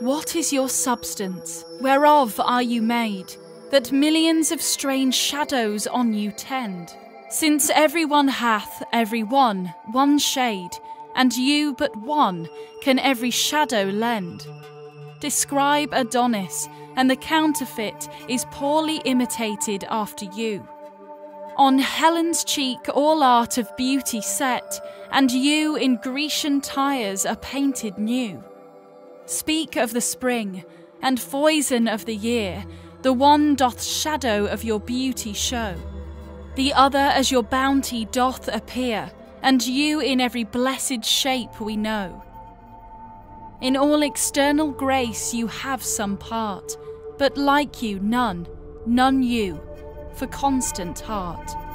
What is your substance? Whereof are you made? That millions of strange shadows on you tend? Since everyone hath, every one shade, and you but one can every shadow lend. Describe Adonis, and the counterfeit is poorly imitated after you. On Helen's cheek all art of beauty set, and you in Grecian tires are painted new. Speak of the spring, and foison of the year, the one doth shadow of your beauty show. The other as your bounty doth appear, and you in every blessed shape we know. In all external grace you have some part, but like you none, none you, for constant heart.